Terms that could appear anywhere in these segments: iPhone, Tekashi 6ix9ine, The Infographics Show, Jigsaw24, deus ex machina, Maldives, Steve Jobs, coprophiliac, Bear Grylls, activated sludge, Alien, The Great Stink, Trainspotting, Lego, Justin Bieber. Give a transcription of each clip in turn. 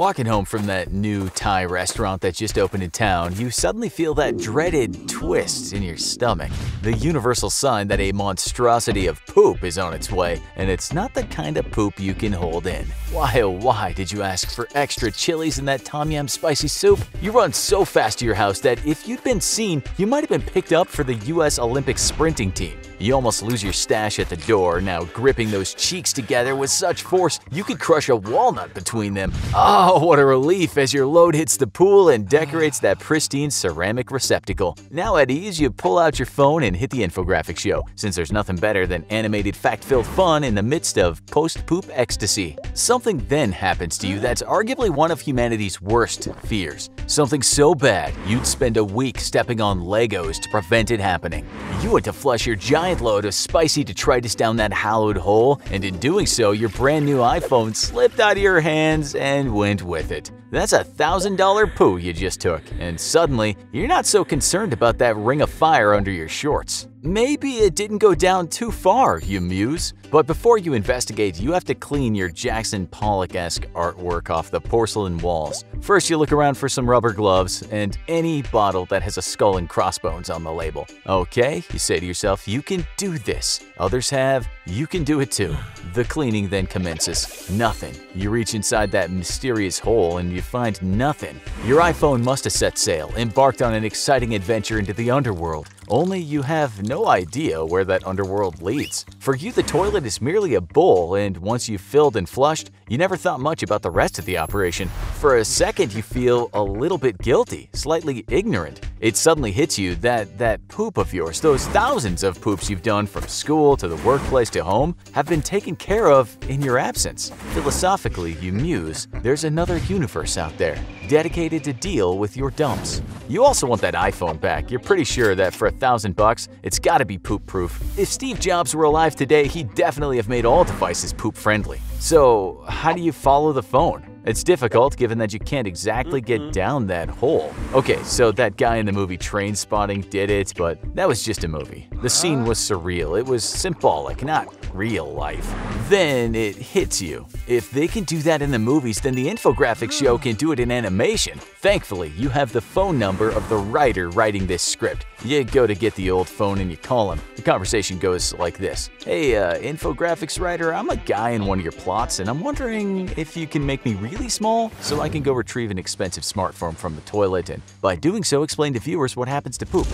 Walking home from that new Thai restaurant that just opened in town, you suddenly feel that dreaded twist in your stomach. The universal sign that a monstrosity of poop is on its way, and it's not the kind of poop you can hold in. Why, oh why did you ask for extra chilies in that Tom Yum spicy soup? You run so fast to your house that if you'd been seen, you might have been picked up for the US Olympic sprinting team. You almost lose your stash at the door, now gripping those cheeks together with such force you could crush a walnut between them. Oh, what a relief as your load hits the pool and decorates that pristine ceramic receptacle. Now at ease, you pull out your phone and hit the infographic show, since there's nothing better than animated fact-filled fun in the midst of post-poop ecstasy. Something then happens to you that's arguably one of humanity's worst fears. Something so bad you'd spend a week stepping on Legos to prevent it happening. You had to flush your giant load of spicy detritus down that hallowed hole, and in doing so, your brand new iPhone slipped out of your hands and went with it. That's a $1,000 poo you just took, and suddenly, you're not so concerned about that ring of fire under your shorts. Maybe it didn't go down too far, you muse. But before you investigate, you have to clean your Jackson Pollock-esque artwork off the porcelain walls. First, you look around for some rubber gloves and any bottle that has a skull and crossbones on the label. Okay, you say to yourself, you can do this. Others have, you can do it too. The cleaning then commences. Nothing. You reach inside that mysterious hole and you find nothing. Your iPhone must have set sail, embarked on an exciting adventure into the underworld. Only you have no idea where that underworld leads. For you, the toilet is merely a bowl, and once you've filled and flushed, you never thought much about the rest of the operation. For a second, you feel a little bit guilty, slightly ignorant. It suddenly hits you that that poop of yours, those thousands of poops you've done from school to the workplace to home, have been taken care of in your absence. Philosophically, you muse, there's another universe out there dedicated to deal with your dumps. You also want that iPhone back. You're pretty sure that for $1,000, it's gotta be poop-proof. If Steve Jobs were alive today, he'd definitely have made all devices poop-friendly. So how do you follow the phone? It's difficult given that you can't exactly get down that hole. Okay, so that guy in the movie Trainspotting did it, but that was just a movie. The scene was surreal. It was symbolic, not real life. Then it hits you. If they can do that in the movies, then the infographic show can do it in animation. Thankfully, you have the phone number of the writer writing this script. You go to get the old phone and you call him. The conversation goes like this. Hey, infographics writer, I'm a guy in one of your plots, and I'm wondering if you can make me really small so I can go retrieve an expensive smartphone from the toilet and by doing so explain to viewers what happens to poop.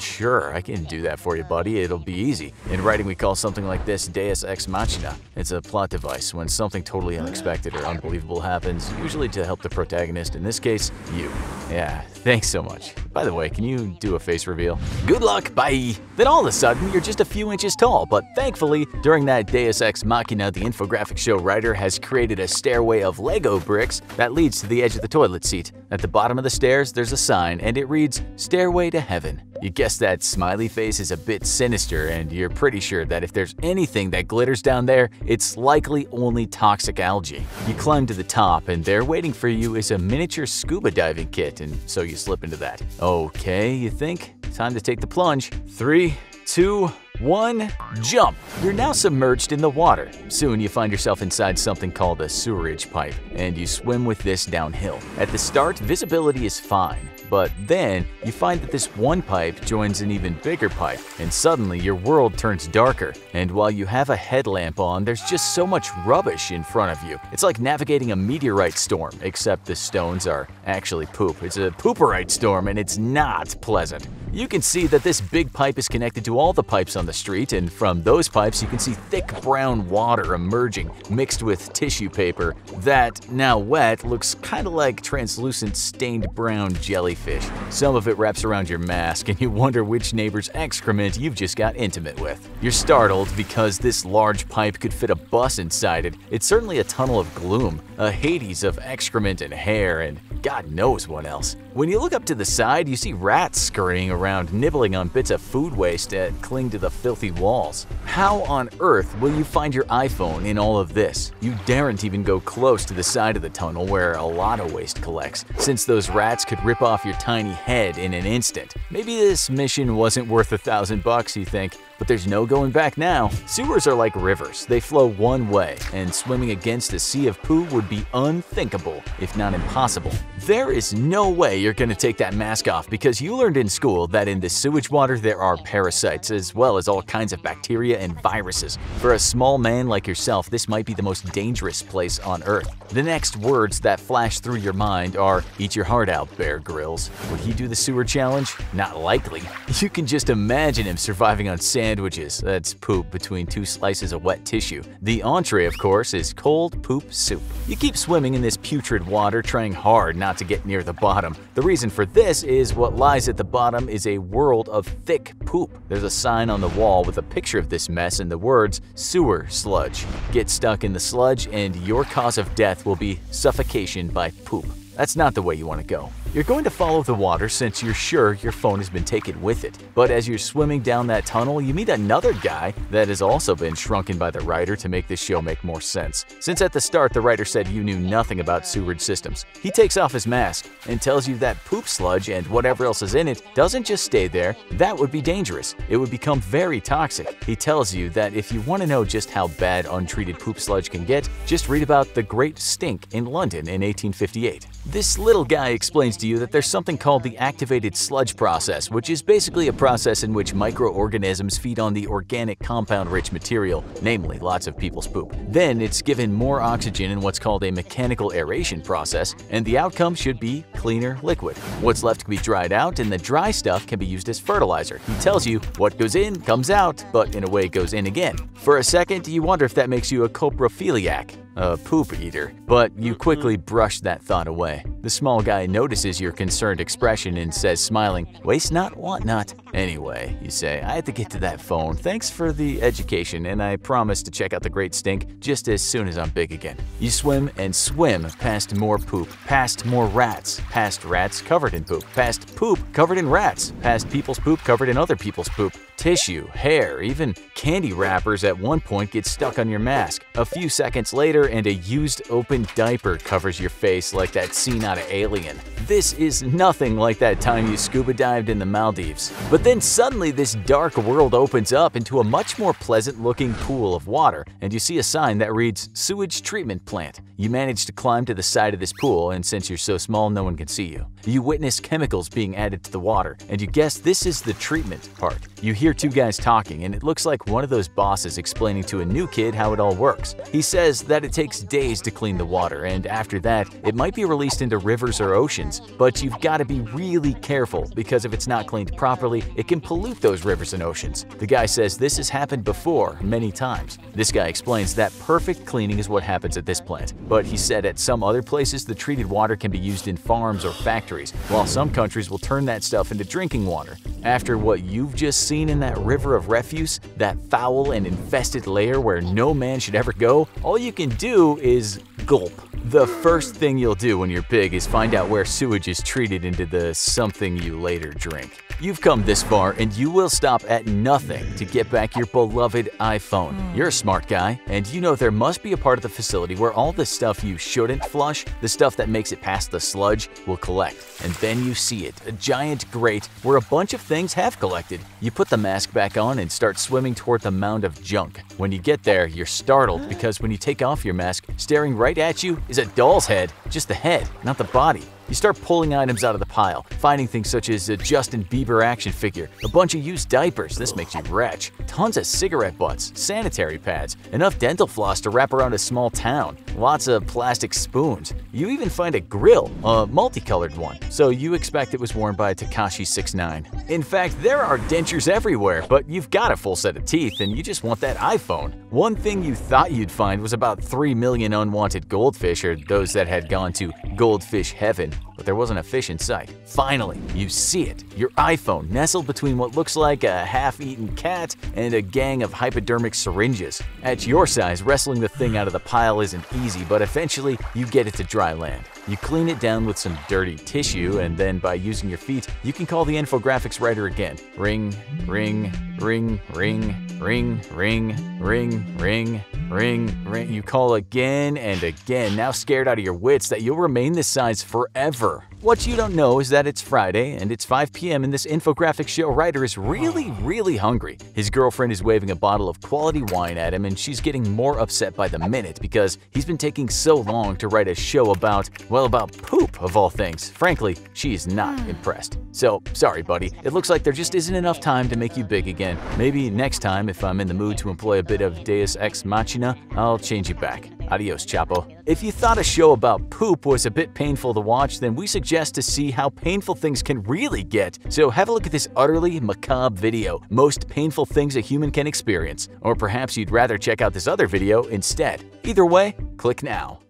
Sure, I can do that for you, buddy. It'll be easy. In writing, we call something like this deus ex machina. It's a plot device when something totally unexpected or unbelievable happens, usually to help the protagonist, in this case, you. Yeah, thanks so much. By the way, can you do a face reveal? Good luck, bye! Then all of a sudden, you're just a few inches tall, but thankfully, during that deus ex machina, the infographic show writer has created a stairway of Lego bricks that leads to the edge of the toilet seat. At the bottom of the stairs, there's a sign, and it reads, Stairway to Heaven. You guess that smiley face is a bit sinister, and you're pretty sure that if there's anything that glitters down there, it's likely only toxic algae. You climb to the top, and there waiting for you is a miniature scuba diving kit, and so you slip into that. Okay, you think? Time to take the plunge. 3, 2, 1, jump! You're now submerged in the water. Soon you find yourself inside something called a sewerage pipe, and you swim with this downhill. At the start, visibility is fine, but then you find that this one pipe joins an even bigger pipe, and suddenly your world turns darker. And while you have a headlamp on, there's just so much rubbish in front of you. It's like navigating a meteorite storm, except the stones are actually poop. It's a pooperite storm, and it's not pleasant. You can see that this big pipe is connected to all the pipes on the street, and from those pipes you can see thick brown water emerging, mixed with tissue paper that, now wet, looks kinda like translucent stained brown jellyfish. Some of it wraps around your mask, and you wonder which neighbor's excrement you've just got intimate with. You're startled because this large pipe could fit a bus inside it. It's certainly a tunnel of gloom, a Hades of excrement and hair, and God knows what else. When you look up to the side, you see rats scurrying around, nibbling on bits of food waste that cling to the filthy walls. How on earth will you find your iPhone in all of this? You daren't even go close to the side of the tunnel where a lot of waste collects, since those rats could rip off your tiny head in an instant. Maybe this mission wasn't worth $1,000, you think. but there's no going back now. Sewers are like rivers, they flow one way, and swimming against a sea of poo would be unthinkable, if not impossible. There is no way you're gonna take that mask off because you learned in school that in the sewage water there are parasites as well as all kinds of bacteria and viruses. For a small man like yourself, this might be the most dangerous place on earth. The next words that flash through your mind are, eat your heart out, Bear Grylls. Would he do the sewer challenge? Not likely. You can just imagine him surviving on sandwiches, that's poop between two slices of wet tissue. The entree, of course, is cold poop soup. You keep swimming in this putrid water, trying hard not to get near the bottom. The reason for this is what lies at the bottom is a world of thick poop. There's a sign on the wall with a picture of this mess and the words, sewer sludge. Get stuck in the sludge and your cause of death will be suffocation by poop. That's not the way you want to go. You're going to follow the water since you're sure your phone has been taken with it. But as you're swimming down that tunnel, you meet another guy that has also been shrunken by the writer to make this show make more sense. Since at the start the writer said you knew nothing about sewage systems, he takes off his mask and tells you that poop sludge and whatever else is in it doesn't just stay there. That would be dangerous. It would become very toxic. He tells you that if you want to know just how bad untreated poop sludge can get, just read about The Great Stink in London in 1858. This little guy explains to you that there's something called the activated sludge process, which is basically a process in which microorganisms feed on the organic compound-rich material, namely lots of people's poop. Then it's given more oxygen in what's called a mechanical aeration process, and the outcome should be cleaner liquid. What's left can be dried out, and the dry stuff can be used as fertilizer. He tells you what goes in comes out, but in a way goes in again. For a second, you wonder if that makes you a coprophiliac, a poop eater, but you quickly brush that thought away. The small guy notices your concerned expression and says, smiling, waste not, want not. Anyway, you say, I had to get to that phone. Thanks for the education, and I promise to check out The Great Stink just as soon as I'm big again. You swim and swim past more poop, past more rats, past rats covered in poop, past poop covered in rats, past people's poop covered in other people's poop. Tissue, hair, even candy wrappers at one point get stuck on your mask. A few seconds later and a used open diaper covers your face like that scene out of Alien. This is nothing like that time you scuba dived in the Maldives. But then suddenly this dark world opens up into a much more pleasant looking pool of water and you see a sign that reads sewage treatment plant. You manage to climb to the side of this pool and since you're so small no one can see you. You witness chemicals being added to the water and you guess this is the treatment part. You hear two guys talking and it looks like one of those bosses explaining to a new kid how it all works. He says that it takes days to clean the water and after that it might be released into rivers or oceans, but you've got to be really careful because if it's not cleaned properly it can pollute those rivers and oceans. The guy says this has happened before many times. This guy explains that perfect cleaning is what happens at this plant, but he said at some other places the treated water can be used in farms or factories, while some countries will turn that stuff into drinking water. After what you've just seen in that river of refuse, that foul and infested layer where no man should ever go, all you can do is gulp. The first thing you'll do when you're big is find out where sewage is treated into the something you later drink. You've come this far and you will stop at nothing to get back your beloved iPhone. You're a smart guy and you know there must be a part of the facility where all the stuff you shouldn't flush, the stuff that makes it past the sludge, will collect. And then you see it, a giant grate where a bunch of things have collected. You put the mask back on and start swimming toward the mound of junk. When you get there, you're startled because when you take off your mask, staring right at you is a doll's head, just the head, not the body. You start pulling items out of the pile, finding things such as a Justin Bieber action figure, a bunch of used diapers, this makes you retch, tons of cigarette butts, sanitary pads, enough dental floss to wrap around a small town, lots of plastic spoons. You even find a grill, a multicolored one, so you expect it was worn by Tekashi 6ix9ine. In fact, there are dentures everywhere, but you've got a full set of teeth and you just want that iPhone. One thing you thought you'd find was about 3 million unwanted goldfish, or those that had gone to goldfish heaven, but there wasn't a fish in sight. Finally, you see it, your iPhone nestled between what looks like a half-eaten cat and a gang of hypodermic syringes. At your size, wrestling the thing out of the pile isn't easy, but eventually you get it to dry land. You clean it down with some dirty tissue, and then by using your feet, you can call the infographics writer again. Ring, ring, ring, ring, ring, ring, ring, ring, ring, ring. You call again and again, now scared out of your wits that you'll remain this size forever. What you don't know is that it's Friday and it's 5 p.m. and this Infographics Show writer is really hungry. His girlfriend is waving a bottle of quality wine at him and she's getting more upset by the minute because he's been taking so long to write a show about, well, about poop of all things. Frankly, she is not impressed. So, sorry buddy, it looks like there just isn't enough time to make you big again. Maybe next time if I'm in the mood to employ a bit of deus ex machina, I'll change you back. Adios, Chapo. If you thought a show about poop was a bit painful to watch, then we suggest to see how painful things can really get. So have a look at this utterly macabre video, Most Painful Things a Human Can Experience. Or perhaps you'd rather check out this other video instead. Either way, click now.